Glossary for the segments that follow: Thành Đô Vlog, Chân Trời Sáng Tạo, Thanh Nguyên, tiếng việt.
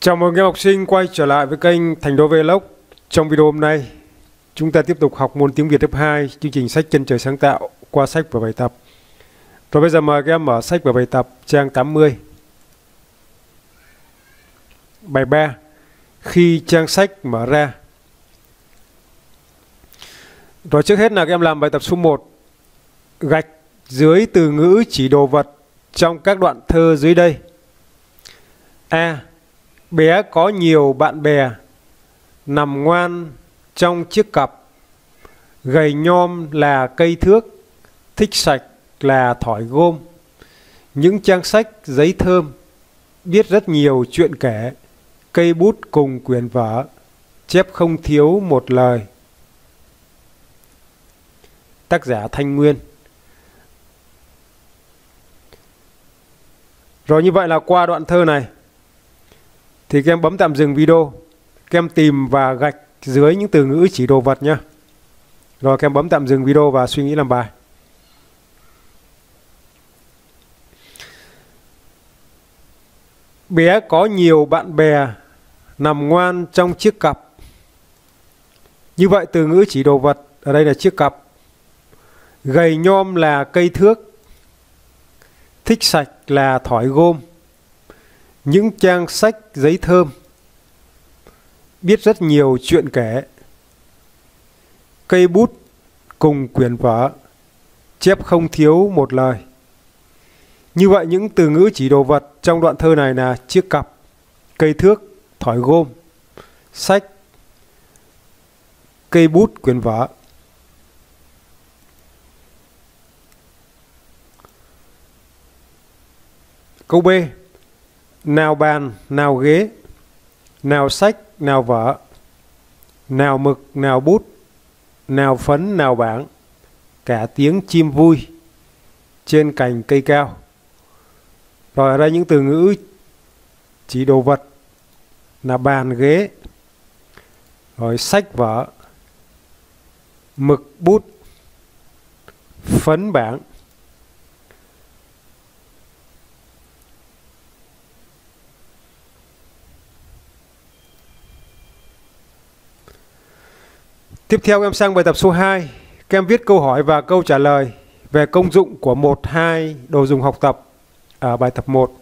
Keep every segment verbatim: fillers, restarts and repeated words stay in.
Chào mừng các em học sinh quay trở lại với kênh Thành Đô Vlog. Trong video hôm nay, chúng ta tiếp tục học môn tiếng Việt lớp hai, chương trình sách Chân Trời Sáng Tạo qua sách và bài tập. Rồi bây giờ mời các em mở sách và bài tập trang tám mươi. Bài ba. Khi trang sách mở ra. Rồi trước hết là các em làm bài tập số một. Gạch dưới từ ngữ chỉ đồ vật trong các đoạn thơ dưới đây. A. Bé có nhiều bạn bè, nằm ngoan trong chiếc cặp, gầy nhom là cây thước, thích sạch là thỏi gôm. Những trang sách giấy thơm, biết rất nhiều chuyện kể, cây bút cùng quyển vở, chép không thiếu một lời. Tác giả Thanh Nguyên. Rồi như vậy là qua đoạn thơ này thì các em bấm tạm dừng video, các em tìm và gạch dưới những từ ngữ chỉ đồ vật nhé. Rồi các em bấm tạm dừng video và suy nghĩ làm bài. Bé có nhiều bạn bè, nằm ngoan trong chiếc cặp. Như vậy từ ngữ chỉ đồ vật ở đây là chiếc cặp. Gầy nhom là cây thước, thích sạch là thỏi gôm. Những trang sách giấy thơm, biết rất nhiều chuyện kể, cây bút cùng quyển vở, chép không thiếu một lời. Như vậy những từ ngữ chỉ đồ vật trong đoạn thơ này là chiếc cặp, cây thước, thỏi gôm, sách, cây bút, quyển vở. Câu B. Nào bàn, nào ghế, nào sách, nào vở, nào mực, nào bút, nào phấn, nào bảng, cả tiếng chim vui trên cành cây cao. Rồi ở đây những từ ngữ chỉ đồ vật là bàn, ghế, rồi sách, vở, mực, bút, phấn, bảng. Tiếp theo em sang bài tập số hai, các em viết câu hỏi và câu trả lời về công dụng của một, hai đồ dùng học tập ở bài tập một.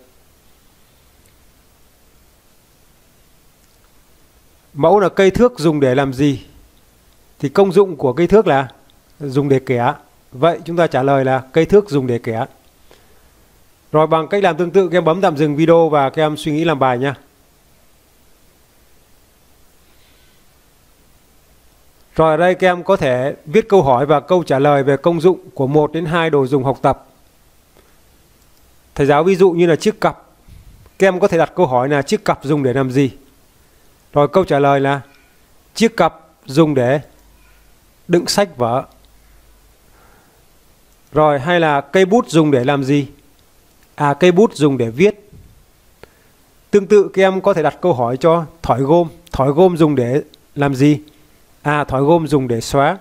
Mẫu là cây thước dùng để làm gì? Thì công dụng của cây thước là dùng để kẻ. Vậy chúng ta trả lời là cây thước dùng để kẻ. Rồi bằng cách làm tương tự, các em bấm tạm dừng video và các em suy nghĩ làm bài nhé. Rồi ở đây các em có thể viết câu hỏi và câu trả lời về công dụng của một đến hai đồ dùng học tập. Thầy giáo ví dụ như là chiếc cặp. Các em có thể đặt câu hỏi là chiếc cặp dùng để làm gì? Rồi câu trả lời là chiếc cặp dùng để đựng sách vở. Rồi hay là cây bút dùng để làm gì? À, cây bút dùng để viết. Tương tự các em có thể đặt câu hỏi cho thỏi gôm. Thỏi gôm dùng để làm gì? À, thỏi gôm dùng để xóa.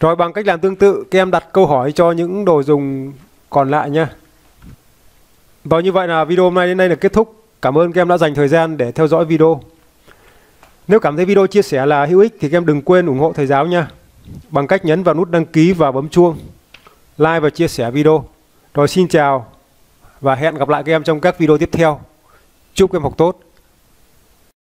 Rồi bằng cách làm tương tự, các em đặt câu hỏi cho những đồ dùng còn lại nhé. Và như vậy là video hôm nay đến đây là kết thúc. Cảm ơn các em đã dành thời gian để theo dõi video. Nếu cảm thấy video chia sẻ là hữu ích thì các em đừng quên ủng hộ thầy giáo nha, bằng cách nhấn vào nút đăng ký và bấm chuông, like và chia sẻ video. Rồi xin chào và hẹn gặp lại các em trong các video tiếp theo. Chúc các em học tốt.